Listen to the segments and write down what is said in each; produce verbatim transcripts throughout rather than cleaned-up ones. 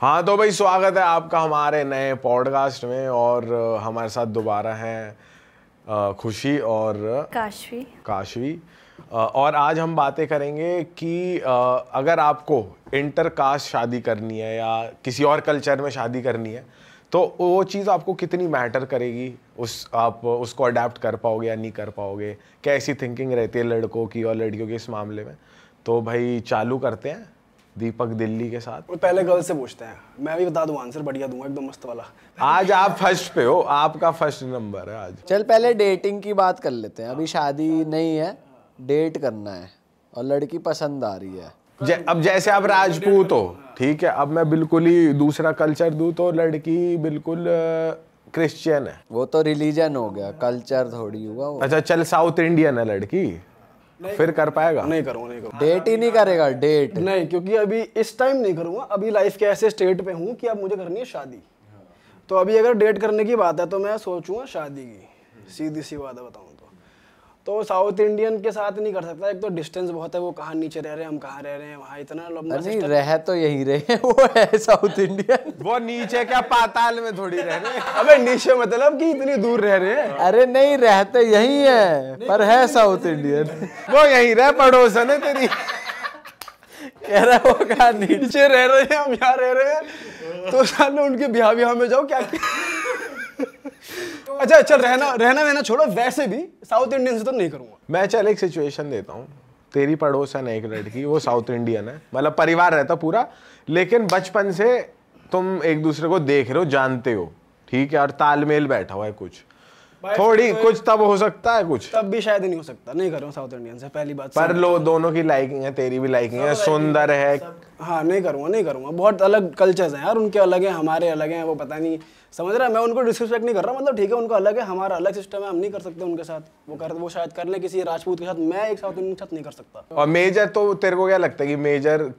हाँ तो भाई स्वागत है आपका हमारे नए पॉडकास्ट में। और हमारे साथ दोबारा हैं खुशी और काशवी काशवी और आज हम बातें करेंगे कि अगर आपको इंटरकास्ट शादी करनी है या किसी और कल्चर में शादी करनी है तो वो चीज़ आपको कितनी मैटर करेगी, उस आप उसको अडेप्ट कर पाओगे या नहीं कर पाओगे, कैसी थिंकिंग रहती है लड़कों की और लड़कियों की इस मामले में। तो भाई चालू करते हैं दीपक दिल्ली के साथ। पहले गर्ल से पूछते हैं, मैं भी बता दूं आंसर बढ़िया दूंगा एकदम मस्त वाला। आज आप फर्स्ट पे हो, आपका फर्स्ट नंबर है आज। चल पहले डेटिंग की बात कर लेते हैं। अभी शादी नहीं है, डेट करना है और लड़की पसंद आ रही है। जै, अब जैसे आप राजपूत हो, ठीक है, अब मैं बिल्कुल ही दूसरा कल्चर दूं तो लड़की बिल्कुल क्रिश्चियन है। वो तो रिलीजन हो गया, कल्चर थोड़ी हुआ। अच्छा चल साउथ इंडियन है लड़की, फिर कर पाएगा? नहीं करूँगा, नहीं करूँगा। डेट ही नहीं करेगा? डेट नहीं, क्योंकि अभी इस टाइम नहीं करूँगा। अभी लाइफ के ऐसे स्टेट पे हूँ कि अब मुझे करनी है शादी। तो अभी अगर डेट करने की बात है तो मैं सोचूंगा शादी की, सीधी सी बात बताऊँ तो तो साउथ इंडियन के साथ नहीं कर सकता। एक तो डिस्टेंस बहुत है, वो कहाँ नीचे रह रहे हैं, हम कहाँ रह रहे हैं, वहाँ इतना नहीं रह तो यही रहे वो है साउथ इंडियन। वो नीचे क्या पाताल में थोड़ी रह रहे हैं। अबे नीचे मतलब कि इतनी दूर रह रहे हैं? अरे नहीं, रहते यही है पर है साउथ इंडियन। वो यही रहे, पड़ोसन है तेरी। कह रहा वो कहाँ नीचे रह रहे हैं, हम यहाँ रह रहे हैं। तो सालों उनके ब्याह ब्याह में जाओ क्या। अच्छा चल रहना रहना रहना छोड़ो, वैसे भी साउथ इंडियन से तो नहीं करूँगा मैं। चल एक सिचुएशन देता हूँ, तेरी पड़ोसन है एक लड़की, वो साउथ इंडियन है, मतलब परिवार रहता पूरा, लेकिन बचपन से तुम एक दूसरे को देख रहे हो, जानते हो, ठीक है, और तालमेल बैठा हुआ है कुछ थोड़ी तो कुछ तब हो सकता है, कुछ तब भी शायद नहीं हो सकता। नहीं करूँगा साउथ इंडियन से, पहली बात। पर लो दोनों की लाइकिंग है, तेरी भी लाइकिंग है, सुंदर है। हाँ नहीं करूँगा, नहीं करूँगा। बहुत अलग कल्चर्स हैं यार, उनके अलग हैं, हमारे अलग हैं। वो पता नहीं समझ रहा है, मैं उनको डिसरिस्पेक्ट नहीं कर रहा, मतलब ठीक है उनका अलग है, हमारा अलग सिस्टम है, हम नहीं कर सकते उनके साथ। वो कर वो शायद कर ले किसी राजपूत के साथ, मैं एक साउथ इंडियन के साथ नहीं कर सकता। और मेजर तो तेरे को क्या लगता है कि मेजर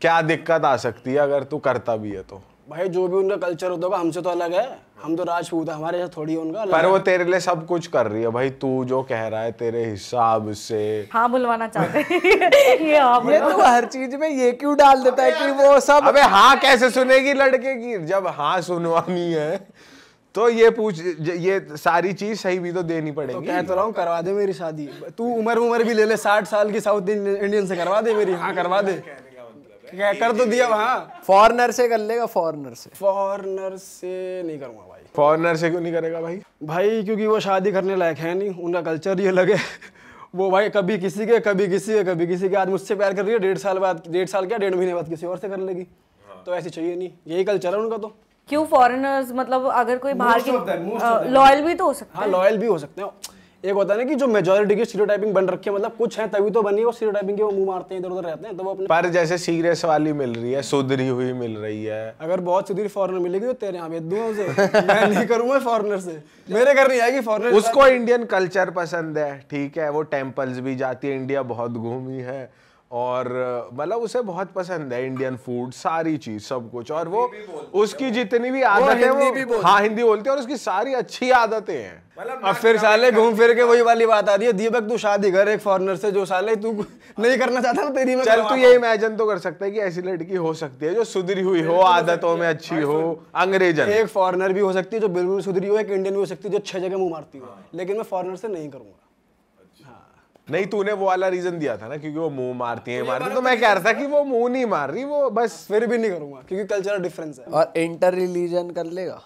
क्या दिक्कत आ सकती है अगर तू करता भी है तो? भाई जो भी उनका कल्चर होता होगा, हमसे तो अलग है, हम तो राजपूत है, हमारे साथ थोड़ी उनका अलग। पर वो तेरे लिए सब कुछ कर रही है भाई, तू जो कह रहा है तेरे हिसाब से। हाँ बुलवाना चाहते ये आप ये तो हर चीज में ये क्यों डाल देता है कि वो सब। अबे हाँ कैसे सुनेगी लड़के की, जब हाँ सुनवानी है तो ये पूछ, ये सारी चीज सही भी तो देनी पड़ेगी। तो कहता रहा हूँ करवा दे मेरी शादी, तू उम्र उम्र भी ले ले, साठ साल की साउथ इंडियन से करवा दे मेरी। हाँ करवा दे, कर तो दिया। वहाँ फॉरेनर से कर लेगा? फॉरेनर से फॉरेनर से नहीं करूँगा भाई। फॉरेनर से क्यों नहीं करेगा भाई? भाई क्योंकि वो शादी करने लायक है नहीं, उनका कल्चर ये लगे। वो भाई कभी किसी के कभी किसी के कभी किसी के, आज मुझसे प्यार कर रही है, डेढ़ साल बाद, डेढ़ साल क्या डेढ़ महीने बाद किसी और से कर लेगी। तो ऐसी चाहिए नहीं, यही कल्चर है उनका। तो क्यों फॉरेनर्स, मतलब अगर कोई बाहर के लॉयल भी तो हो सकता है। हाँ लॉयल भी हो सकते हैं। एक होता है ना कि जो मेजॉरिटी की स्टीरियोटाइपिंग बन रखी है, मतलब कुछ है तभी तो बनी है वो स्टीरियोटाइपिंग के, वो मुंह मारते हैं, इधर उधर रहते हैं, तो वो अपने। पर जैसे सीरियस वाली मिल रही है, सुधरी हुई मिल रही है, अगर बहुत सुधरी फॉरेनर मिलेगी तो तेरे यहाँ भेज दूंगा उसे। मैं नहीं करूंगा फॉरेनर से, मेरे घर नहीं आएगी फॉरेनर। उसको इंडियन कल्चर पसंद है, ठीक है, वो टेम्पल्स भी जाती है, इंडिया बहुत घूमी है, और मतलब उसे बहुत पसंद है इंडियन फूड, सारी चीज सब कुछ। और वो उसकी जितनी भी आदतें हैं वो, वो हाँ हिंदी बोलती है, और उसकी सारी अच्छी आदतें हैं। अब फिर साले घूम फिर के वही वाली बात आती है, दीपक तू शादी कर एक फॉरेनर से जो साले तू नहीं करना चाहता ना तेरी में। चल तू ये इमेजिन तो कर सकता है कि ऐसी लड़की हो सकती है जो सुधरी हुई हो, आदतों में अच्छी हो, अंग्रेजन। एक फॉरेनर भी हो सकती है जो बिल्कुल सुधरी हो, एक इंडियन भी हो सकती है जो छह जगह मुंह मारती हो, लेकिन मैं फॉरेनर से नहीं करूंगा। नहीं तूने वो वाला रीजन दिया था ना, क्योंकि वो मुंह मारती है मारती, तो मैं कह रहा था कि वो मुंह नहीं मार रही, वो बस। फिर भी नहीं करूंगा क्योंकि कल्चरल डिफरेंस है। और इंटर रिलीजन कर लेगा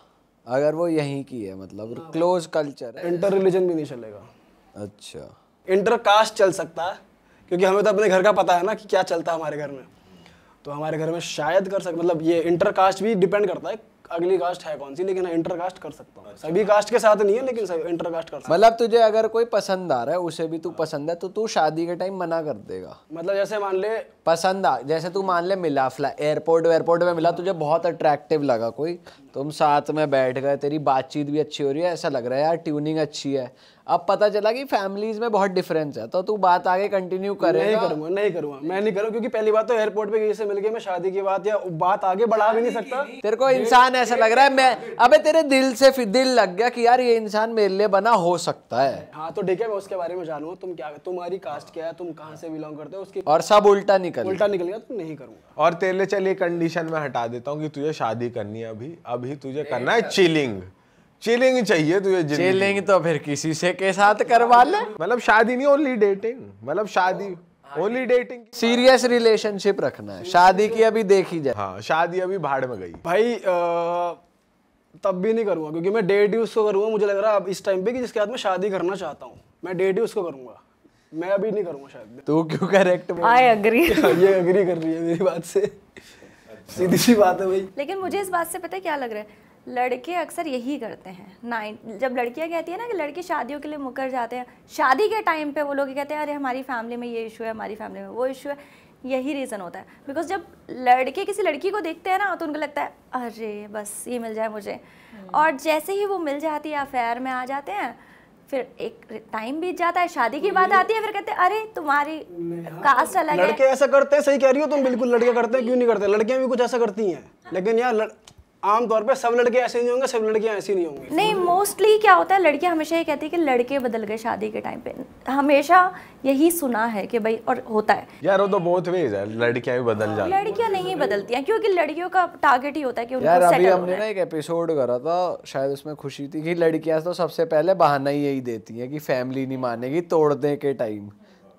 अगर वो यहीं की है, मतलब क्लोज कल्चर है। इंटर रिलीजन भी नहीं चलेगा। अच्छा इंटर कास्ट चल सकता है, क्योंकि हमें तो अपने घर का पता है ना कि क्या चलता है हमारे घर में, तो हमारे घर में शायद कर सकता, मतलब ये इंटर कास्ट भी डिपेंड करता है अगली कास्ट है कौन सी, लेकिन इंटर कास्ट कर सकता हूँ। अच्छा। सभी कास्ट के साथ नहीं है लेकिन सभी इंटर कास्ट कर सकता हूँ। मतलब तुझे अगर कोई पसंद आ रहा है, उसे भी तू पसंद है, तो तू शादी के टाइम मना कर देगा। मतलब जैसे मान ले पसंद आ, जैसे तू मान ले मिला फ्लाई एयरपोर्ट एयरपोर्ट में मिला, तुझे बहुत अट्रैक्टिव लगा कोई, तुम साथ में बैठ गए, तेरी बातचीत भी अच्छी हो रही है, ऐसा लग रहा है यार ट्यूनिंग अच्छी है। अब पता चला कि फैमिलीज में बहुत डिफरेंस है, तो तू बात आगे कंटिन्यू करेगा? नहीं करूँगा, नहीं करूँगा, मैं नहीं करूँगा, क्योंकि पहली बात तो एयरपोर्ट पे किसी से मिल के मैं शादी की बात या बात आगे बढ़ा भी नहीं सकता। तेरे को इंसान ऐसा लग रहा है, मैं अबे तेरे दिल से दिल लग गया कि यार ये इंसान मेरे लिए बना हो सकता है। हाँ तो ठीक है, मैं उसके बारे में जानूंगा, तुम क्या, तुम्हारी कास्ट क्या है, तुम कहाँ से बिलोंग करते हो उसकी, और सब उल्टा निकल उल्टा निकल गया, तो नहीं करूँगा। और तेरे लिए चलिए कंडीशन में हटा देता हूँ कि तुझे शादी करनी है, अभी अभी तुझे करना है चिलिंग, चिलिंग चाहिए तुझे जिंदगी। चिलिंग तो फिर किसी से के साथ करवा ले, मतलब शादी नहीं, ओनली डेटिंग, मतलब शादी ओनली डेटिंग, सीरियस रिलेशनशिप रखना है, शादी की अभी देखी जाए। हाँ शादी अभी भाड़ में गई भाई, आ, तब भी नहीं करूँगा, क्योंकि मैं डेट ही उसको करूँगा, मुझे लग रहा है अब इस टाइम पे कि जिसके साथ मैं शादी करना चाहता हूँ, मैं डेट ही उसको करूँगा, मैं अभी नहीं करूँगा शादी। तू क्यों करेक्ट? आई एग्री, ये एग्री कर रही है मेरी बात से, सीधी सी बात है भाई। लेकिन मुझे इस बात से पता है क्या लग रहा है, लड़के अक्सर यही करते हैं नाइन, जब लड़कियां कहती है ना कि लड़के शादियों के लिए मुकर जाते हैं, शादी के टाइम पे वो लोग कहते हैं अरे हमारी फैमिली में ये इशू है, हमारी फैमिली में वो इशू है, यही रीज़न होता है। बिकॉज जब लड़के किसी लड़की को देखते हैं ना तो उनको लगता है अरे बस ये मिल जाए मुझे, और जैसे ही वो मिल जाती है अफेयर में आ जाते हैं, फिर एक टाइम बीत जाता है, शादी की बात आती है, फिर कहते हैं अरे तुम्हारी कास्ट अलग है। लड़के ऐसा करते हैं, सही कह रही हो तुम, बिल्कुल लड़के करते हैं, क्यों नहीं करते, लड़कियां भी कुछ ऐसा करती हैं, लेकिन यार लड़... आमतौर पे सब लड़के ऐसे नहीं होंगे, सब लड़कियां ऐसी नहीं होंगी। नहीं, मोस्टली क्या होता है, लड़कियां हमेशा ये कहती है कि लड़के बदल गए शादी के टाइम पे, हमेशा यही सुना है कि भाई, और होता है यार वो तो बहुत वेज है, लड़कियां भी बदल जाती हैं। लड़कियां नहीं बदलती हैं, क्योंकि लड़कियों का टारगेट ही होता है कि उनको सेटल होना है। यार अभी हमने ना एक एपिसोड करा था, शायद उसमें खुशी थी, कि लड़कियां तो सबसे पहले बहाना ही यही देती है कि फैमिली नहीं मानेगी तोड़ने के टाइम,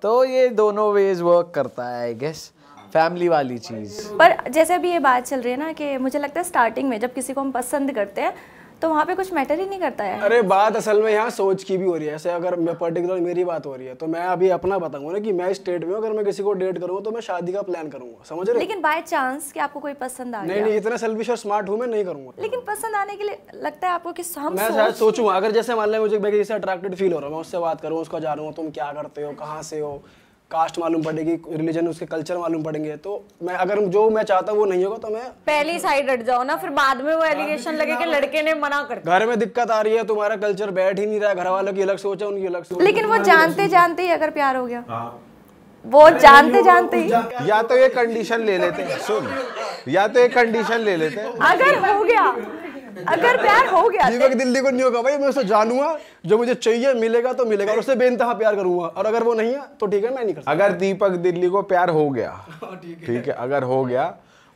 तो ये दोनों वेज वर्क करता है आई गेस, फैमिली वाली चीज़। पर जैसे अभी ये बात चल रही है ना, कि मुझे लगता है स्टार्टिंग में जब किसी को हम पसंद करते हैं तो वहाँ पे कुछ मैटर ही नहीं करता है। अरे बात असल में यहाँ सोच की भी हो रही है, ऐसे अगर मैं पर्टिकुलर मेरी बात हो रही है तो मैं अभी अपना बताऊंगा ना कि मैं स्टेट में, अगर मैं किसी को डेट करूँगा तो मैं शादी का प्लान करूँगा, समझ रहे? लेकिन बाय चांस कि आपको कोई पसंद आ गया। नहीं नहीं, इतना सेल्फिश और स्मार्ट हूँ मैं, नहीं करूँगा। लेकिन पसंद आने के लिए लगता है आपको कि हम, मैं शायद सोचूंगा, अगर जैसे मान लिया मुझे जैसे अट्रैक्टेड फील हो रहा है, मैं उससे बात करूँ, उसको जानूंगा तुम क्या करते हो, कहाँ से हो, कास्ट मालूम पड़ेगी, रिलीजन, उसके कल्चर मालूम पड़ेंगे, तो मैं अगर जो मैं चाहता हूँ वो नहीं होगा तो मैं पहली साइड हट जाओ ना, फिर बाद में वो एलिगेशन लगे कि लड़के ने मना कर दिया, घर में दिक्कत आ रही है, तुम्हारा कल्चर बैठ ही नहीं रहा, घर वालों की अलग सोच है, उनकी अलग सोच। लेकिन वो जानते जानते ही अगर प्यार हो गया, वो जानते जानते ही, या तो ये कंडीशन ले लेते हैं, सुन, या तो ये कंडीशन ले लेते हैं, अगर हो गया, अगर प्यार हो गया, दीपक दिल्ली को नहीं होगा भाई, मैं उसे जानूंगा, जो मुझे चाहिए मिलेगा तो मिलेगा, और उससे बेइंतहा प्यार करूंगा, और अगर वो नहीं है तो ठीक है मैं नहीं करता। अगर दीपक दिल्ली को प्यार हो गया, ठीक है, अगर हो गया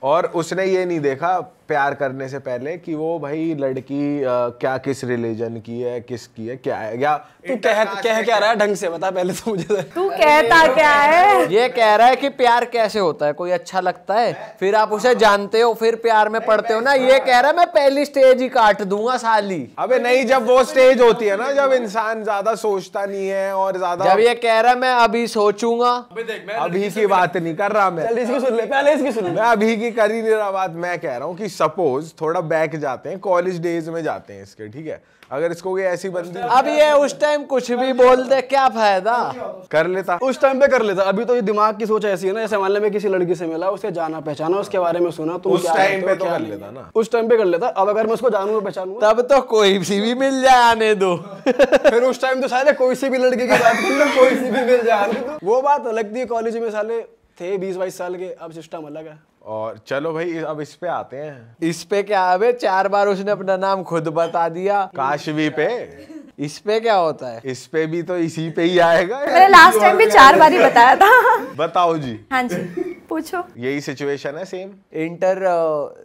और उसने ये नहीं देखा प्यार करने से पहले कि वो भाई लड़की आ, क्या किस रिलीजन की है, किसकी है, क्या है, या तू कह कह क्या रहा है, ढंग से बता पहले तो मुझे, तू कहता क्या है? ये कह रहा है कि प्यार कैसे होता है, कोई अच्छा लगता है, फिर आप उसे जानते हो, फिर प्यार में पड़ते हो ना, ये कह रहा है मैं पहली स्टेज ही काट दूंगा साली। अबे नहीं, जब वो स्टेज होती है ना जब इंसान ज्यादा सोचता नहीं है, और ज्यादा, जब ये कह रहा है मैं अभी सोचूंगा, अभी की बात नहीं कर रहा मैं, इसकी सुन ले पहले, इसकी सुन ले, अभी की कर ही नहीं रहा बात, मैं कह रहा हूँ कि सपोज थोड़ा बैक जाते हैं, कॉलेज डेज में जाते हैं इसके, ठीक है, अगर इसको कोई ऐसी बंदी, अब ये उस टाइम कुछ भी बोल दे क्या फायदा, कर लेता उस टाइम पे, कर लेता। अभी तो ये दिमाग की सोच ऐसी है ना, जैसे मान ले मैं किसी लड़की से मिला, उससे जाना पहचाना, उसके बारे में सुना, तो उस टाइम पे तो कर लेता ना, उस टाइम पे कर लेता। अब अगर मैं उसको जानूं पहचानूं, तब तो कोई सी भी मिल जाए आने दो, फिर उस टाइम तो साले कोई सी भी लड़की की बात करो, कोई सी भी मिल जाए आने दो, वो बात लगती है। कॉलेज में साले थे बीस बाईस साल के, अब सिस्टम अलग है। और चलो भाई अब इस पे आते हैं, इस पे क्या, अबे चार बार उसने अपना नाम खुद बता दिया, काशवी पे, इस पे क्या होता है, इस पे भी तो इसी पे ही आएगा, मैंने लास्ट टाइम भी चार बार ही बताया था। बताओ जी। हाँ जी पूछो। यही सिचुएशन है सेम, इंटर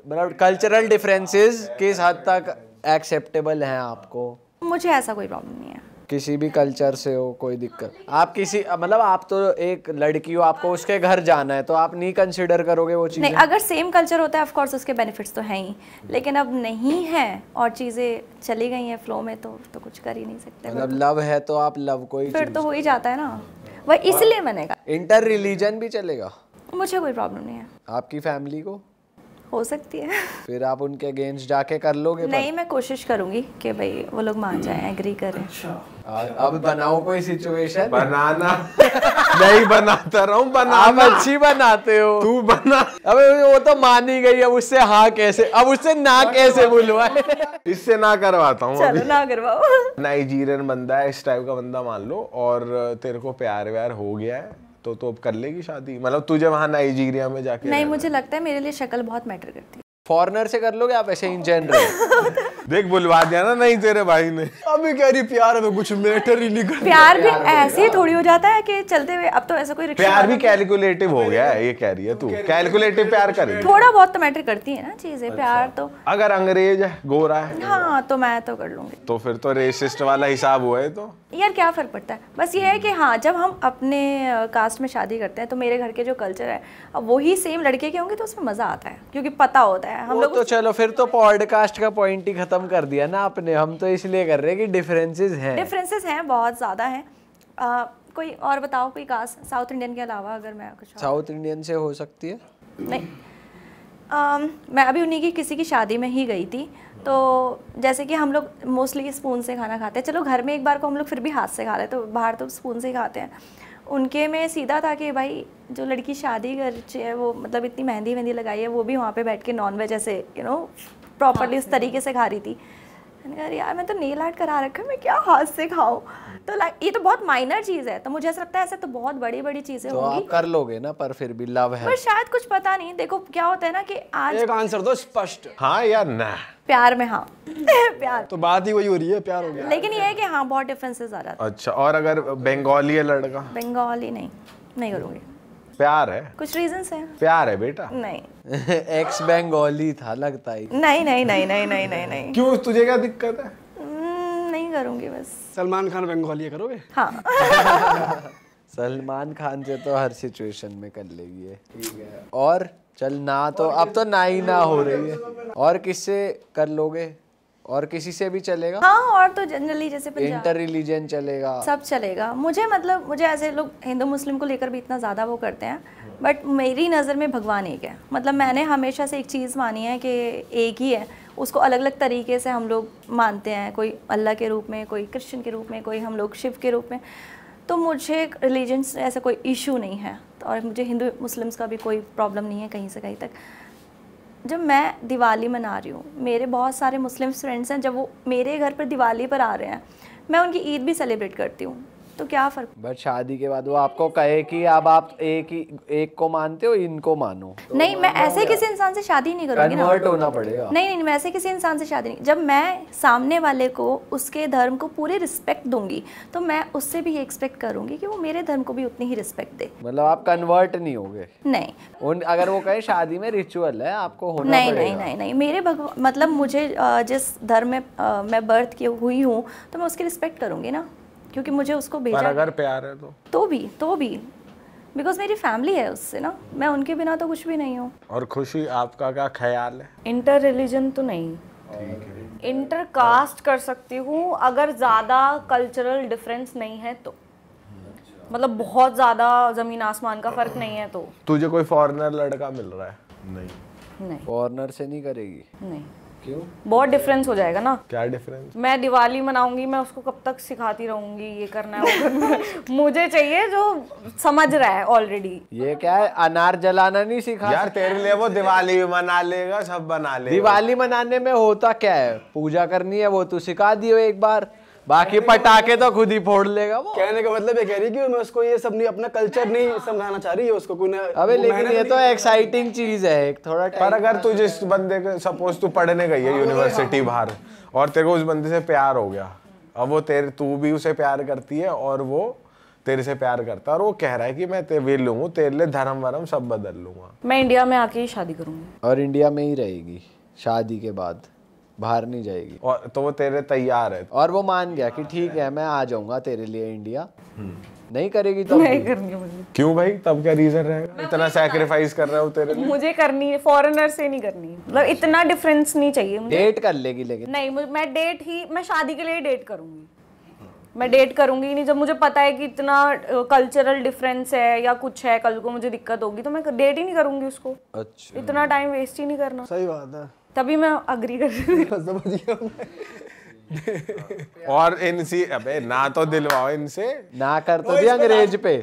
मतलब कल्चरल डिफरेंसेस किस हद तक एक्सेप्टेबल है आपको? मुझे ऐसा कोई प्रॉब्लम नहीं है, किसी भी कल्चर से हो कोई दिक्कत, आप किसी मतलब आप तो एक लड़की हो, आपको उसके घर जाना है तो आप नहीं कंसिडर करोगे वो चीज़ें? नहीं, अगर सेम कल्चर होता है ऑफ कोर्स उसके बेनिफिट्स तो हैं ही, लेकिन अब नहीं है और चीज़ें चली गई हैं फ्लो में, तो तो कुछ कर ही नहीं सकते। मतलब लव है तो आप लव को ही, फिर तो हो ही जाता है ना, वह इसलिए मैंने कहा। इंटर रिलीजन भी चलेगा, मुझे कोई प्रॉब्लम नहीं है। आपकी फैमिली को हो सकती है। फिर आप उनके अगेंस्ट जाके कर लोगे? नहीं, मैं कोशिश करूंगी कि भाई वो लोग मान जाए, एग्री करें। अच्छा, अब बनाओ कोई सिचुएशन। बनाना नहीं बनाता रहूं। बना, आप अच्छी बनाते हो। तू बना। अबे वो तो मान ही गई, अब उससे हाँ कैसे, अब उससे ना कैसे बुलवाए? इससे ना करवाता हूँ, चलो ना करवाओ। नाइजीरियन बंदा है, इस टाइप का बंदा मान लो, और तेरे को प्यार व्यार हो गया है तो तो अब कर लेगी शादी? मतलब तुझे वहाँ नाइजीरिया में जाके? नहीं, मुझे लगता है मेरे लिए शक्ल बहुत मैटर करती है। फॉरेनर से कर लोगे आप ऐसे इन जनरल? देख बुलवा दिया ना। नहीं तेरे भाई ने अभी कह रही प्यार में कुछ मैटर ही नहीं करता। प्यार भी ऐसे थोड़ी हो जाता है कि चलते हुए, अब तो ऐसा कोई रिक्शा। प्यार भी कैलकुलेटिव हो गया है, ये कह रही है तू। कैलकुलेटिव प्यार करे, थोड़ा बहुत तो मैटर करती है ना चीजें। प्यार तो अगर अंग्रेज है, गोरा है, हाँ तो मैं तो कर लूंगी। तो फिर तो रेसिस्ट वाला हिसाब हुआ है। तो यार क्या फर्क पड़ता है, बस ये है कि हाँ जब हम अपने कास्ट में शादी करते हैं तो मेरे घर के जो कल्चर है, अब वही सेम लड़के के होंगे तो उसमें मजा आता है क्योंकि पता होता है हम लोग। तो चलो फिर तो पॉडकास्ट का पॉइंट ही खत्म कर दिया ना आपने। हम तो इसलिए कर रहे हैं कि डिफरेंसेस हैं, डिफरेंसेस हैं, बहुत ज्यादा हैं। कोई और बताओ, कोई कास्ट साउथ इंडियन के अलावा? अगर मैं कुछ साउथ इंडियन से हो सकती है। नहीं, आ, मैं अभी उन्हीं की किसी की शादी में ही गई थी, तो जैसे कि हम लोग मोस्टली स्पून से खाना खाते हैं। चलो घर में एक बार को हम लोग फिर भी हाथ से खा रहे, तो बाहर तो स्पून से ही खाते हैं। उनके में सीधा था कि भाई जो लड़की शादी कर रही है वो मतलब इतनी मेहंदी वहंदी लगाई है, वो भी वहाँ पे बैठ के नॉन वेज ऐसे यू नो प्रॉपरली उस तरीके से खा रही थी। मैंने कहा यार मैं तो नेल आर्ट करा रखा, मैं क्या हाथ से खाऊं? तो लाइक ये तो बहुत माइनर चीज़ है, तो मुझे ऐसा लगता है ऐसे तो बहुत बड़ी बड़ी चीज़ें तो होंगी, कर लोगे ना। पर फिर भी लव है, पर शायद कुछ पता नहीं। देखो क्या होता है ना कि आज एक आंसर दो स्पष्ट, हाँ या ना। प्यार में हाँ प्यार तो बात ही वही हो रही है, प्यार हो गया। लेकिन ये है कि हाँ बहुत डिफरेंसेस आ रहा है। अच्छा, और अगर बंगाली है लड़का? बंगाली नहीं, नहीं करूँगी। प्यार है, कुछ रीजंस हैं। प्यार है बेटा। नहीं एक्स बंगाली था लगता है। नहीं नहीं नहीं नहीं नहीं नहीं नहीं। क्यों, तुझे क्या दिक्कत है? नहीं करूंगी बस। सलमान खान बंगाली करोगे? हाँ सलमान खान से तो हर सिचुएशन में कर लेगी है। ठीक है, और चल ना तो अब तो ना ही ना हो रही है। और किससे कर लोगे? और किसी से भी चलेगा? हाँ, और तो जनरली जैसे इंटर रिलीजन चलेगा, सब चलेगा। मुझे मतलब मुझे ऐसे लोग हिंदू मुस्लिम को लेकर भी इतना ज़्यादा वो करते हैं, बट मेरी नज़र में भगवान एक है। मतलब मैंने हमेशा से एक चीज़ मानी है कि एक ही है, उसको अलग अलग तरीके से हम लोग मानते हैं। कोई अल्लाह के रूप में, कोई क्रिश्चियन के रूप में, कोई हम लोग शिव के रूप में। तो मुझे रिलीजन से ऐसा कोई इशू नहीं है, और मुझे हिंदू मुस्लिम्स का भी कोई प्रॉब्लम नहीं है कहीं से कहीं तक। जब मैं दिवाली मना रही हूँ, मेरे बहुत सारे मुस्लिम फ्रेंड्स हैं, जब वो मेरे घर पर दिवाली पर आ रहे हैं, मैं उनकी ईद भी सेलिब्रेट करती हूँ, तो क्या फ़र्क? बट शादी के बाद वो आपको कहे कि अब आप एक ही एक को मानते हो, इनको मानो, तो नहीं मैं ऐसे किसी इंसान से शादी नहीं करूँगी। कन्वर्ट होना पड़ेगा। नहीं नहीं, मैं ऐसे किसी इंसान से शादी नहीं। जब मैं सामने वाले को उसके धर्म को पूरी रिस्पेक्ट दूंगी, तो मैं उससे भी ये एक्सपेक्ट करूँगी कि वो मेरे धर्म को भी उतनी ही रिस्पेक्ट दे। मतलब आप कन्वर्ट नहीं होगे? नहीं। उन अगर वो कहे शादी में रिचुअल है आपको होना? नहीं नहीं नहीं नहीं, मेरे भगवान मतलब मुझे जिस धर्म में मैं बर्थ की हुई हूँ तो मैं उसकी रिस्पेक्ट करूँगी ना, क्योंकि मुझे उसको भेजा। पर अगर प्यार है तो तो भी तो भी बिकॉज मेरी फैमिली है उससे ना, मैं उनके बिना तो कुछ भी नहीं हूँ। और खुशी आपका क्या ख्याल है? इंटर रिलीजन तो नहीं, ठीक है। इंटर कास्ट कर सकती हूँ अगर ज़्यादा कल्चरल डिफरेंस नहीं है तो, मतलब बहुत ज़्यादा जमीन आसमान का फर्क नहीं है तो। तुझे कोई फॉरेनर लड़का मिल रहा है? नहीं नहीं, फॉरेनर से नहीं करेगी। नहीं, क्यों? बहुत डिफरेंस हो जाएगा ना। क्या डिफरेंस? मैं दिवाली मनाऊंगी, मैं उसको कब तक सिखाती रहूंगी ये करना है वो करना। मुझे चाहिए जो समझ रहा है ऑलरेडी। ये क्या है, अनार जलाना नहीं सिखा? यार तेरे लिए वो दिवाली भी मना लेगा, सब बना लेगा। दिवाली मनाने में होता क्या है, पूजा करनी है वो तो सिखा दियो एक बार, बाकी पटाखे तो खुद ही फोड़ लेगा वो। कहने का मतलब ये कह रही कि मैं उसको ये सब नहीं, अपना कल्चर नहीं समझाना चाह रही है उसको कोई ना। अबे लेकिन ये तो एक्साइटिंग चीज है एक थोड़ा। पर अगर तू जिस बंदे को सपोज तू पढ़ने गई है यूनिवर्सिटी बाहर, और तेरे को उस बंदे से प्यार हो गया, अब वो तेरे तू भी उसे प्यार करती है और वो तेरे से प्यार करता है, और वो कह रहा है कि मैं तेरे लूंगा, तेरे लिए धर्म वरम सब बदल लूंगा, मैं इंडिया में आके ही शादी करूंगी और इंडिया में ही रहेगी शादी के बाद, बाहर नहीं जाएगी। और तो वो तेरे तैयार है और वो मान गया कि ठीक है मैं आ जाऊंगा तेरे लिए इंडिया, नहीं करेगी तो नहीं करेगी। क्यों भाई, तब क्या रीजन रहेगा? इतना सैक्रिफाइस कर रहा हूं तेरे लिए। मुझे करनी है, फॉरेनर से नहीं करनी, मतलब इतना डिफरेंस नहीं चाहिए मुझे। डेट कर लेगी लेकिन? नहीं, मैं डेट ही मैं शादी के लिए डेट करूंगी। मैं डेट करूंगी ही नहीं, जब मुझे पता है कि इतना कल्चरल डिफरेंस है या कुछ है, कल को मुझे दिक्कत होगी तो मैं डेट ही नहीं करूंगी उसको। अच्छा, इतना टाइम वेस्ट ही नहीं करना। सही बात है, तभी मैं अग्री कर रही हूं। और इनसे अबे ना तो दिलवाओ इनसे, ना कर तो दिया अंग्रेज पे,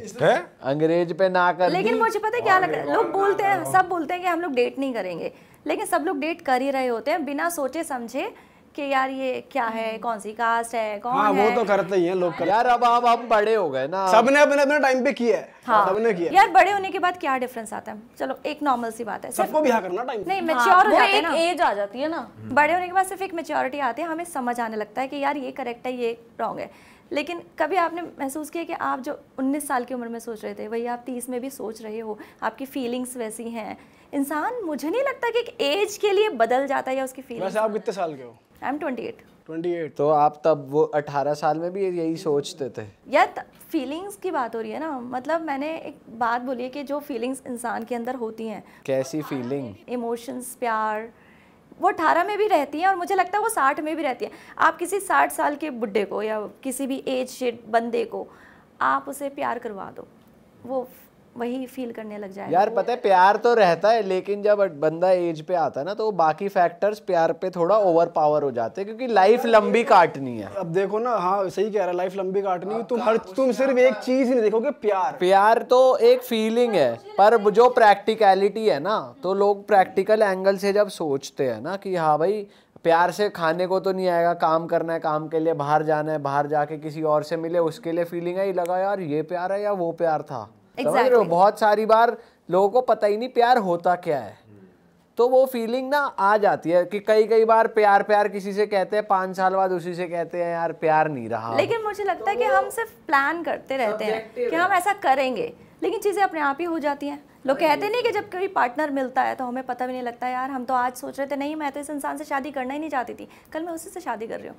अंग्रेज पे ना कर। लेकिन मुझे पता है क्या लगा, लोग बोलते हैं, सब बोलते हैं कि हम लोग डेट नहीं करेंगे, लेकिन सब लोग डेट कर ही रहे होते हैं बिना सोचे समझे कि यार ये क्या है, कौन सी कास्ट है, कौन हाँ, है। वो तो करते ही हैं लोग कर... यार अब अब हम बड़े हो गए ना, सबने अपने अपने टाइम पे किया है। हाँ, सबने किया। यार बड़े होने के बाद क्या डिफरेंस आता है, चलो एक नॉर्मल सी बात है, सबको ब्याह करना टाइम नहीं मैच्योर हो जाते हैं ना, एज आ जाती है ना बड़े होने के बाद, सिर्फ एक मैच्योरिटी आती है, हमें समझ आने लगता है कि यार ये करेक्ट है ये रॉन्ग है। लेकिन कभी आपने महसूस किया कि आप जो उन्नीस साल की उम्र में सोच रहे थे वही आप तीस में भी सोच रहे हो, आपकी फीलिंग्स वैसी हैं। इंसान मुझे नहीं लगता कि एक एज के लिए बदल जाता है या उसकी फीलिंग्स। वैसे आप कितने साल के हो? आई एम अट्ठाईस। तो आप तब वो अठारह साल में भी यही सोचते थे? यार फीलिंग्स की बात हो रही है ना, मतलब मैंने एक बात बोली है कि जो फीलिंग्स इंसान के अंदर होती हैं। कैसी फीलिंग? इमोशंस, प्यार, वो अठारह में भी रहती हैं और मुझे लगता है वो साठ में भी रहती हैं। आप किसी साठ साल के बुड्ढे को या किसी भी एज शेड बंदे को आप उसे प्यार करवा दो, वो वही फील करने लग जाएगा। यार पता है प्यार तो रहता है, लेकिन जब बंदा एज पे आता है ना तो बाकी फैक्टर्स प्यार पे थोड़ा ओवर पावर हो जाते हैं, क्योंकि लाइफ लंबी काटनी है। अब देखो ना, हाँ सही कह रहा है, लाइफ लंबी काटनी है। तुम हर तुम सिर्फ एक चीज नहीं देखोगे, प्यार। प्यार तो एक फीलिंग है, पर जो प्रैक्टिकलिटी है ना, तो लोग प्रैक्टिकल एंगल से जब सोचते हैं ना कि हाँ भाई प्यार से खाने को तो नहीं आएगा, काम करना है, काम के लिए बाहर जाना है, बाहर जाके किसी और से मिले, उसके लिए फीलिंग आई, लगा यार ये प्यार है या वो प्यार था। Exactly. बहुत सारी बार लोगों को पता ही नहीं प्यार होता क्या है, तो वो फीलिंग ना आ जाती है कि कई कई बार प्यार प्यार किसी से कहते हैं, पाँच साल बाद उसी से कहते हैं यार प्यार नहीं रहा। लेकिन मुझे लगता है कि हम सिर्फ प्लान करते रहते हैं कि हम ऐसा करेंगे, लेकिन चीज़ें अपने आप ही हो जाती हैं। लोग कहते नहीं कि जब कोई पार्टनर मिलता है तो हमें पता भी नहीं लगता, यार हम तो आज सोच रहे थे नहीं मैं तो इस इंसान से शादी करना ही नहीं चाहती थी, कल मैं उसी से शादी कर रही हूँ।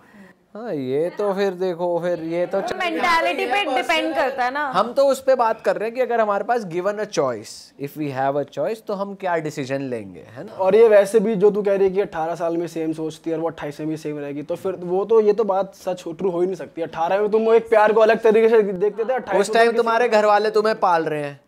हाँ ये तो फिर देखो, फिर ये तो मेंटालिटी पे डिपेंड करता है ना। हम तो उस पे बात कर रहे हैं कि अगर हमारे पास given a choice, if we have a choice, तो हम क्या डिसीजन लेंगे, है ना। और ये वैसे भी जो तू कह रही है कि अठारह साल में सेम सोचती है और वो अट्ठाईस में भी सेम रहेगी, तो फिर वो तो ये तो बात सच ट्रू हो ही नहीं सकती। अठारह में तुम वो एक प्यार को अलग तरीके से देखते थे, उस टाइम तुम्हारे घर वाले तुम्हें पाल रहे हैं,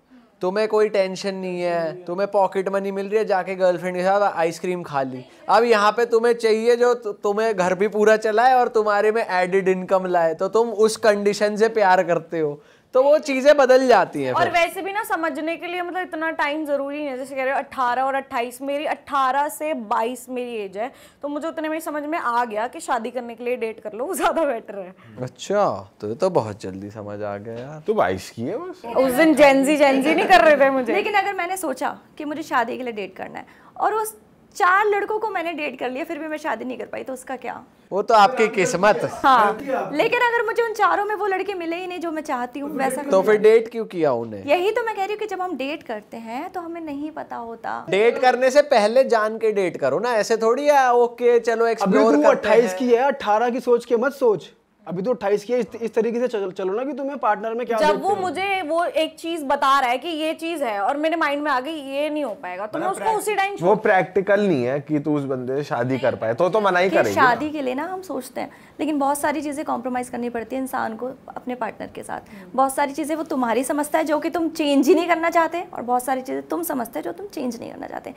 तुम्हें कोई टेंशन नहीं है, तुम्हें पॉकेट मनी मिल रही है, जाके गर्लफ्रेंड के साथ आइसक्रीम खा ली। अब यहाँ पे तुम्हें चाहिए जो तुम्हें घर भी पूरा चलाए और तुम्हारे में एडेड इनकम लाए, तो तुम उस कंडीशन से प्यार करते हो, तो वो चीजें बदल जाती हैं। और वैसे भी ना समझने के लिए मतलब इतना टाइम जरूरी नहीं है, जैसे कह रहे हो अट्ठारह और अट्ठाईस, मेरी अट्ठारह से बाईस मेरी एज है, तो मुझे उतने में समझ में आ गया कि शादी करने के लिए डेट कर लो, वो ज्यादा बेटर है। अच्छा, तो तो बहुत जल्दी समझ आ गया यार, तू बाईस की है बस। उस दिन जेंजी जेंजी नहीं कर रहे थे मुझे। लेकिन अगर मैंने सोचा कि मुझे शादी के लिए डेट करना है और उस चार लड़कों को मैंने डेट कर लिया फिर भी मैं शादी नहीं कर पाई, तो उसका क्या? वो तो आपकी किस्मत। हाँ, लेकिन अगर मुझे उन चारों में वो लड़के मिले ही नहीं जो मैं चाहती हूँ, वैसा तो फिर डेट क्यों किया उन्हें? यही तो मैं कह रही हूँ कि जब हम डेट करते हैं तो हमें नहीं पता होता। डेट करने से पहले जान के डेट करो ना, ऐसे थोड़ी है ओके चलो एक्सप्लोर करते हैं। अट्ठाईस की है, अट्ठारह की सोच के मत सोच, अभी तो अट्ठाईस की इस तरीके से चल, चलो ना कि तुम्हें पार्टनर में क्या। जब वो मुझे वो एक चीज बता रहा है कि ये चीज है और मेरे माइंड में आ गई ये नहीं हो पाएगा, तो मैं उसको उसी टाइम। वो प्रैक्टिकल नहीं है कि तू उस बंदे से शादी कर पाए, तो तो मना ही करेगी। शादी के लिए ना हम सोचते हैं, लेकिन बहुत सारी चीजें कॉम्प्रोमाइज करनी पड़ती है इंसान को अपने पार्टनर के साथ। बहुत सारी चीजें वो तुम्हारी समझता है जो कि तुम चेंज ही नहीं करना चाहते, और बहुत सारी चीजें तुम समझते हो जो तुम चेंज नहीं करना चाहते।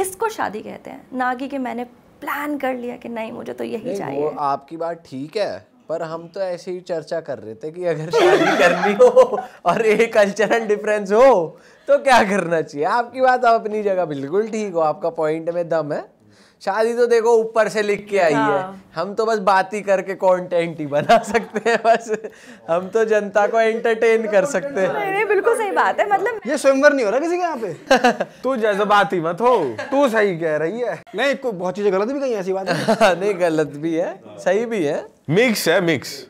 इसको शादी कहते हैं, ना कि मैंने प्लान कर लिया कि नहीं मुझे तो यही चाहिए। आपकी बात ठीक है, पर हम तो ऐसे ही चर्चा कर रहे थे कि अगर शादी करनी हो और एक कल्चरल डिफरेंस हो तो क्या करना चाहिए। आपकी बात आप अपनी जगह बिल्कुल ठीक हो, आपका पॉइंट में दम है। शादी तो देखो ऊपर से लिख के आई है, हम तो बस बात ही करके कंटेंट ही बना सकते हैं, बस हम तो जनता को एंटरटेन कर सकते हैं। बिल्कुल सही बात है, मतलब ये स्वयंवर नहीं हो रहा किसी के यहाँ पे। तू जज्बाती मत हो, तू सही कह रही है। नहीं, बहुत चीजें गलत भी कहीं ऐसी बात नहीं, गलत भी है सही भी है, मिक्स है मिक्स।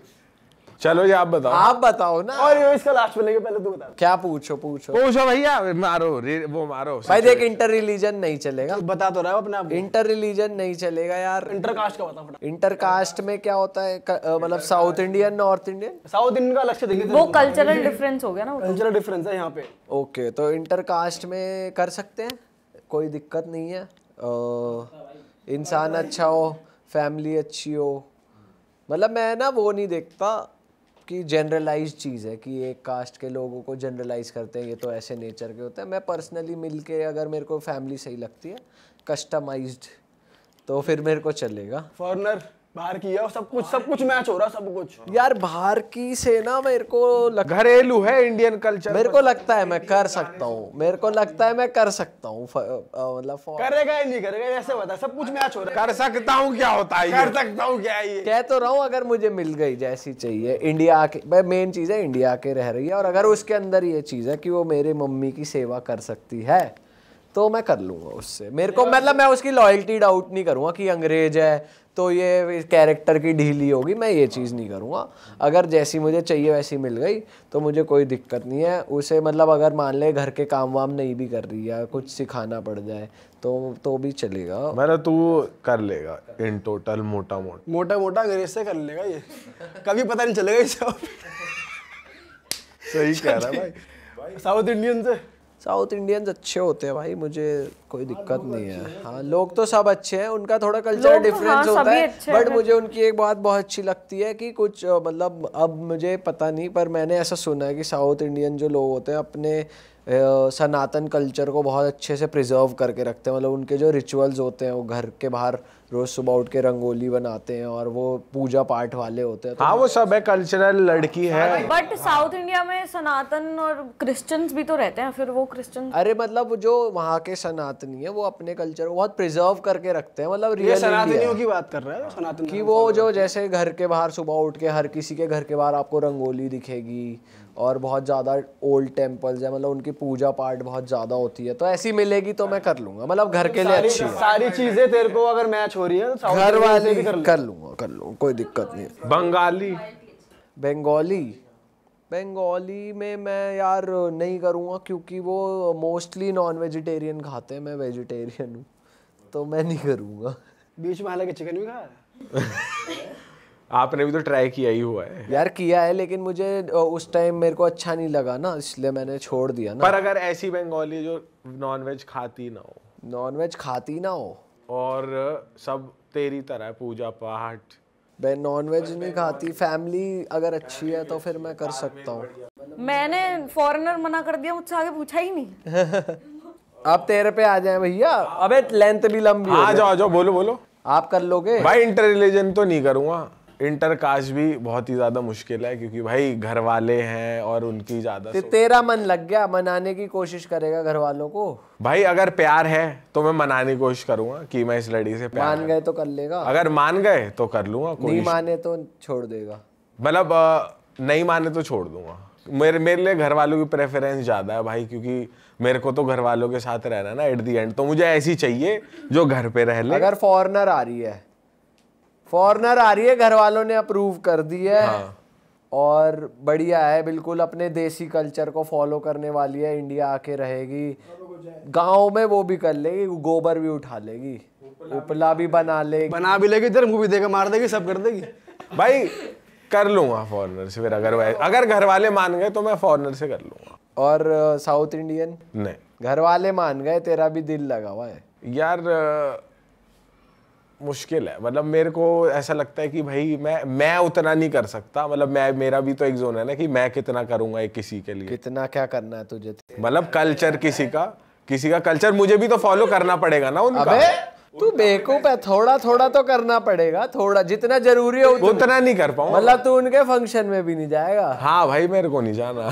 चलो ये आप बताओ, आप बताओ ना। और ये इसका लास्ट मिलेगा, पहले तू बता क्या। पूछो पूछो पूछो भैया, मारो वो मारो भाई। देख इंटर रिलीजन नहीं चलेगा, बता तो रहा हूँ अपने आप। इंटर रिलीजन नहीं चलेगा यार, इंटर कास्ट का बताओ। इंटर कास्ट में क्या होता है, मतलब south Indian north Indian. South Indian का अलग से देखिए, वो कल्चरल डिफरेंस हो गया ना, कल्चरल डिफरेंस है यहाँ पे। ओके, तो इंटर कास्ट में कर सकते हैं, कोई दिक्कत नहीं है। इंसान अच्छा हो, फैमिली अच्छी हो, मतलब मैं ना वो नहीं देखता कि जनरलाइज चीज़ है कि एक कास्ट के लोगों को जनरलाइज करते हैं, ये तो ऐसे नेचर के होते हैं। मैं पर्सनली मिलके अगर मेरे को फैमिली सही लगती है कस्टमाइज्ड तो फिर मेरे को चलेगा। फॉरनर बाहर की है, सब कुछ सब कुछ मैच हो रहा, सब कुछ यार बाहर की से ना मेरे को लगता है घरेलू है इंडियन कल्चर, मेरे को लगता है मैं कर सकता हूँ, मेरे को लगता है मैं कर सकता हूँ, मतलब करेगा या नहीं करेगा ऐसे बता, सब कुछ मैच हो रहा है। कर सकता हूँ क्या होता है, कर सकता हूँ क्या ये कह तो रहा हूँ। अगर मुझे मिल गई जैसी चाहिए इंडिया के, मेन चीज है इंडिया के रह रही है, और अगर उसके अंदर ये चीज है कि वो मेरे मम्मी की सेवा कर सकती है तो मैं कर लूँगा उससे। मेरे को मतलब मैं उसकी लॉयल्टी डाउट नहीं करूँगा कि अंग्रेज है तो ये कैरेक्टर की ढीली होगी, मैं ये चीज़ नहीं करूँगा। अगर जैसी मुझे चाहिए वैसी मिल गई तो मुझे कोई दिक्कत नहीं है उसे, मतलब अगर मान ले घर के काम वाम नहीं भी कर रही है, कुछ सिखाना पड़ जाए तो तो भी चलेगा। मैंने तू कर लेगा इन टोटल मोटा मोटा मोटा मोटा अंग्रेज से कर लेगा, ये कभी पता नहीं चलेगा। ये सब सही कह रहा है भाई। साउथ इंडियन से साउथ इंडियंस अच्छे होते हैं भाई, मुझे कोई दिक्कत नहीं है। हाँ लोग तो सब अच्छे हैं, उनका थोड़ा कल्चर डिफरेंस होता है, बट मुझे उनकी एक बात बहुत अच्छी लगती है कि कुछ मतलब अब मुझे पता नहीं पर मैंने ऐसा सुना है कि साउथ इंडियन जो लोग होते हैं अपने सनातन कल्चर को बहुत अच्छे से प्रिजर्व करके रखते हैं। मतलब उनके जो रिचुअल्स होते हैं वो घर के बाहर रोज सुबह उठ के रंगोली बनाते हैं और वो पूजा पाठ वाले होते हैं। तो हाँ वो सब है कल्चरल लड़की है। बट साउथ इंडिया में सनातन और क्रिश्चियंस भी तो रहते हैं, फिर वो क्रिश्चियन अरे मतलब जो वहाँ के सनातनी है वो अपने कल्चर को बहुत प्रिजर्व करके रखते हैं। मतलब रियल सनातनियों की बात कर रहा है सनातन की, वो जो जैसे घर के बाहर सुबह उठ के हर किसी के घर के बाहर आपको रंगोली दिखेगी और बहुत ज़्यादा ओल्ड टेम्पल्स है, मतलब उनकी पूजा पाठ बहुत ज़्यादा होती है। तो ऐसी मिलेगी तो मैं कर लूँगा, मतलब घर के लिए अच्छी सारी चीज़ें तेरे को अगर मैच हो रही है तो घर वाले भी कर लूँगा कर लूँगा कोई दिक्कत नहीं। बंगाली बंगाली बंगाली में मैं यार नहीं करूँगा क्योंकि वो मोस्टली नॉन वेजिटेरियन खाते हैं, मैं वेजिटेरियन हूँ तो मैं नहीं करूँगा। बीच में हालांकि चिकन भी खाया आपने भी तो ट्राई किया ही हुआ है यार। किया है लेकिन मुझे उस टाइम मेरे को अच्छा नहीं लगा ना, इसलिए मैंने छोड़ दिया ना। पर अगर ऐसी बंगाली जो नॉनवेज खाती ना हो नॉनवेज खाती ना हो और सब तेरी तरह पूजा पाठ नॉनवेज नहीं खाती, फैमिली अगर अच्छी है तो फिर मैं कर सकता हूँ। मैंने फॉरेनर मना कर दिया, मुझसे आगे पूछा ही नहीं। आप तेरे पे आ जाए भैया, अबे लेंथ भी लंबी है। आ जाओ आ जाओ बोलो बोलो। आप कर लोगे भाई? इंटर रिलीजन तो नहीं करूँगा, इंटरकास्ट भी बहुत ही ज्यादा मुश्किल है क्योंकि भाई घर वाले हैं और उनकी ज्यादा ते, तेरा मन लग गया मनाने की कोशिश करेगा घर वालों को। भाई अगर प्यार है तो मैं मनाने की कोशिश करूंगा कि मैं इस लड़की से प्यार मान गए तो कर लेगा, अगर मान गए तो कर लूंगा, नहीं माने तो छोड़ देगा। मतलब नहीं माने तो छोड़ दूंगा। मेरे मेरे लिए घर वालों की प्रेफरेंस ज़्यादा है भाई क्योंकि मेरे को तो घर वालों के साथ रहना ना एट दी एंड, तो मुझे ऐसी चाहिए जो घर पे रह ले। अगर फॉरेनर आ रही है फॉरेनर आ रही है घर वालों ने अप्रूव कर दी है हाँ। और बढ़िया है, बिल्कुल अपने देसी कल्चर को फॉलो करने वाली है, इंडिया आके रहेगी, गांव में वो भी कर लेगी, गोबर भी उठा लेगी, उपला भी बना लेगी, बना भी लेगी, इधर मुँह भी देगा, मार देगी, सब कर देगी। भाई कर लूँगा फॉरेनर से, फिर अगर अगर घर वाले मान गए तो मैं फॉरेनर से कर लूँगा। और साउथ इंडियन नहीं, घर वाले मान गए, तेरा भी दिल लगा हुआ है यार, मुश्किल है। मतलब मेरे को ऐसा लगता है कि भाई मैं मैं उतना नहीं कर सकता। मतलब मैं मेरा भी तो एक जोन है ना कि मैं कितना करूंगा एक किसी के लिए, कितना क्या करना है तुझे। मतलब कल्चर किसी का किसी का कल्चर मुझे भी तो फॉलो करना पड़ेगा ना उनका। अबे तू बेवकूफ है, थोड़ा थोड़ा तो करना पड़ेगा, थोड़ा जितना जरूरी है उतना नहीं कर पाऊंगा। मतलब तू उनके फंक्शन में भी नहीं जाएगा? हाँ भाई मेरे को नहीं जाना।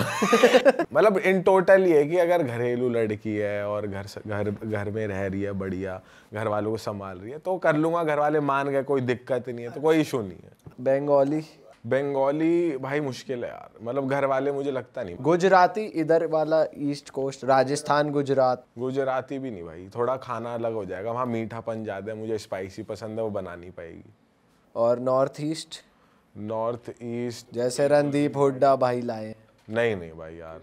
मतलब इन टोटल ये कि अगर घरेलू लड़की है और घर घर घर में रह रही है, बढ़िया घर वालों को संभाल रही है तो कर लूंगा। घर वाले मान गए कोई दिक्कत नहीं है तो कोई इशू नहीं है। बंगाली बंगाली भाई मुश्किल है यार, मतलब घर वाले मुझे लगता नहीं। गुजराती इधर वाला ईस्ट कोस्ट राजस्थान गुजरात, गुजराती भी नहीं भाई, थोड़ा खाना अलग हो जाएगा, वहाँ मीठापन ज़्यादा है, मुझे स्पाइसी पसंद है, वो बना नहीं पाएगी। और नॉर्थ ईस्ट नॉर्थ ईस्ट जैसे रणदीप हुड्डा भाई लाए? नहीं नहीं भाई यार,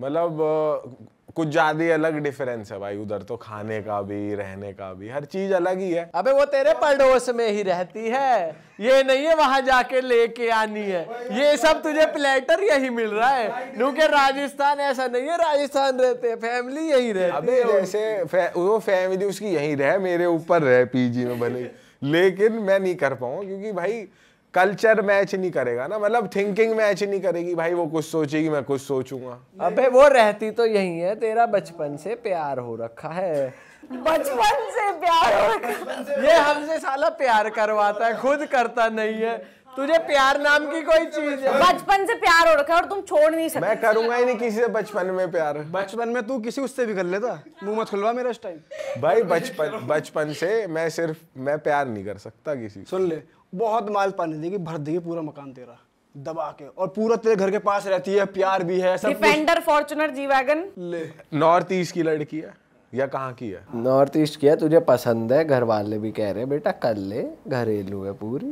मतलब कुछ ज़्यादा ही अलग डिफरेंस है भाई, उधर तो खाने का भी रहने का भी हर चीज अलग ही है। अबे वो तेरे पड़ोस में ही रहती है, ये नहीं है वहां जाके लेके आनी है, ये सब तुझे प्लेटर यही मिल रहा है। क्योंकि राजस्थान ऐसा नहीं है, राजस्थान रहते फैमिली यही रहती। अबे जैसे फै, वो फैमिली उसकी यहीं रहे, मेरे ऊपर रहे पीजी में भले, लेकिन मैं नहीं कर पाऊँ क्योंकि भाई कल्चर मैच नहीं करेगा ना, मतलब थिंकिंग मैच नहीं करेगी भाई, वो कुछ सोचेगी मैं कुछ सोचूंगा। अबे वो रहती तो यही है, तेरा बचपन से प्यार हो रखा है। बचपन से प्यार हो रखा है, ये हमसे साला प्यार करवाता है, खुद करता नहीं है। तुझे प्यार नाम की कोई चीज है? बचपन से प्यार हो रखा है और तुम छोड़ नहीं सकते। मैं करूंगा ही नहीं किसी से बचपन में प्यार। बचपन में तू किसी उससे भी कर लेता, मुंह मत खुलवा मेरा इस टाइम। भाई बचपन बचपन से मैं सिर्फ मैं प्यार नहीं कर सकता किसी। सुन ले, बहुत माल पानी देगी, भर देगी पूरा मकान तेरा दबा के, और पूरा तेरे घर के पास रहती है, प्यार भी है सब। Defender, Fortuner, G Wagon. ले, नॉर्थ ईस्ट की लड़की है या कहाँ की है? नॉर्थ ईस्ट की है, तुझे पसंद है, घर वाले भी कह रहे हैं बेटा कर ले, घरेलू है पूरी,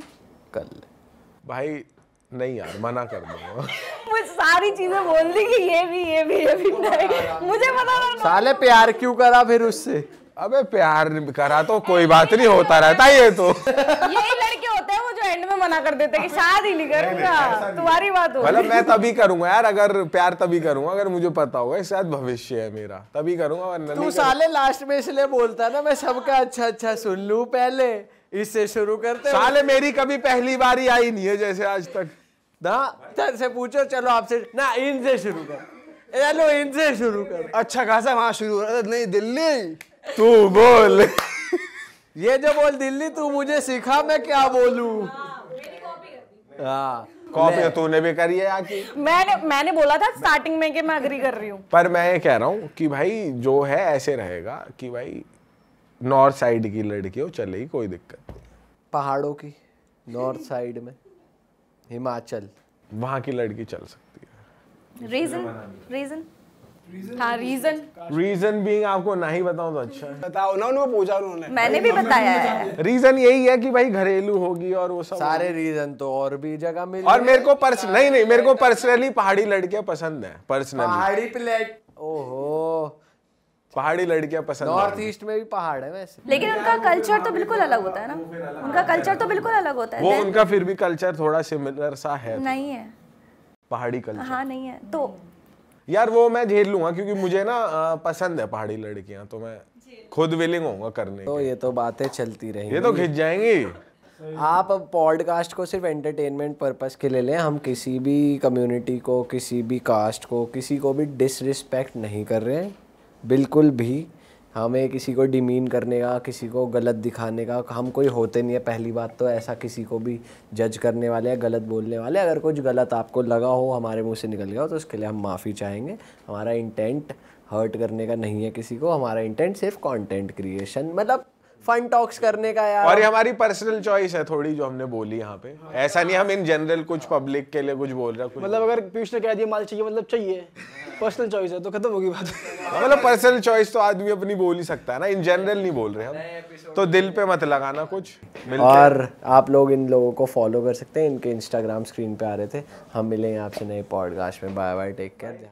कर ले। भाई नहीं यार, मना कर दो। मुझे सारी चीजें बोल दी कि ये भी ये भी ये भी नहीं, मुझे पता ना। साले प्यार क्यों करा फिर उससे? अबे प्यार करा तो कोई बात नहीं, होता रहता है ये तो। यही लड़के होते हैं वो जो एंड में मना कर देते हैं कि शादी नहीं करूंगा, तुम्हारी बात हो। मतलब मैं तभी करूंगा यार, अगर प्यार तभी करूंगा अगर मुझे पता होगा इस शायद भविष्य है मेरा, तभी करूंगा, वरना नहीं। तू साले लास्ट में इसलिए बोलता है ना, मैं सबका अच्छा अच्छा सुन लूं पहले, इससे शुरू करते। साले मेरी कभी पहली बारी आई नहीं है जैसे आज तक ना। से पूछो चलो आपसे ना, इनसे शुरू कर, चलो इनसे शुरू कर, अच्छा खासा वहाँ शुरू हो। नहीं दिल्ली तू बोल। ये जो बोल दिल्ली तू मुझे सिखा, मैं क्या बोलूं? हाँ कॉपी तूने भी करी है आकी। मैंने मैंने बोला था स्टार्टिंग में कि मैं अग्री कर रही हूँ, पर मैं ये कह रहा हूँ कि भाई जो है ऐसे रहेगा कि भाई नॉर्थ साइड की लड़की हो चलेगी, कोई दिक्कत नहीं। पहाड़ों की नॉर्थ साइड में हिमाचल, वहाँ की लड़की चल सकती है। रीजन रीजन हाँ रीजन रीजन बीइंग आपको ना ही बताऊं तो अच्छा है। बताओ ना, उन्होंने पूछा, उन्होंने मैंने भी बताया है। रीजन यही है कि भाई घरेलू होगी और वो सब सारे रीजन तो और भी जगह मिल। और मेरे को पर्स नहीं नहीं मेरे को पर्सनली पहाड़ी लड़कियां पसंद है, पर्सनली पहाड़ी प्लेट। ओहो पहाड़ी लड़कियां पसंद। नॉर्थ ईस्ट में भी पहाड़ है वैसे, लेकिन उनका कल्चर तो बिल्कुल अलग होता है ना, उनका कल्चर तो बिल्कुल अलग होता है। वो उनका फिर भी कल्चर थोड़ा सिमिलर सा है। नहीं है पहाड़ी कल्चर। हाँ नहीं है तो यार वो मैं झेल लूंगा, क्योंकि मुझे ना पसंद है पहाड़ी लड़कियां, तो मैं खुद विलिंग होऊंगा करने। तो ये तो बातें चलती रहेंगी, ये तो खिंच जाएंगी। आप अब पॉडकास्ट को सिर्फ एंटरटेनमेंट पर्पस के ले लें, हम किसी भी कम्युनिटी को, किसी भी कास्ट को, किसी को भी डिसरिस्पेक्ट नहीं कर रहे हैं बिल्कुल भी। हमें किसी को डिमीन करने का, किसी को गलत दिखाने का, हम कोई होते नहीं है पहली बात तो ऐसा, किसी को भी जज करने वाले या गलत बोलने वाले। अगर कुछ गलत आपको लगा हो, हमारे मुंह से निकल गया हो, तो उसके लिए हम माफ़ी चाहेंगे। हमारा इंटेंट हर्ट करने का नहीं है किसी को, हमारा इंटेंट सिर्फ कंटेंट क्रिएशन, मतलब फन टॉक्स करने का यार। और ये हमारी पर्सनल चॉइस है थोड़ी जो हमने बोली यहाँ पे। हाँ। ऐसा नहीं हम इन जनरल कुछ पब्लिक के लिए कुछ बोल रहे हैं, मतलब अगर पीयूष ने कह दिया माल चाहिए मतलब चाहिए, पर्सनल चॉइस है तो खत्म होगी बात। मतलब पर्सनल चॉइस तो आदमी अपनी बोल ही सकता है ना, इन जनरल नहीं बोल रहे हम, तो दिल पे मत लगाना कुछ। और आप लोग इन लोगों को फॉलो कर सकते हैं, इनके इंस्टाग्राम स्क्रीन पे आ रहे थे। हम मिलेंगे आपसे नए पॉडकास्ट में, बाय बाय, टेक केयर।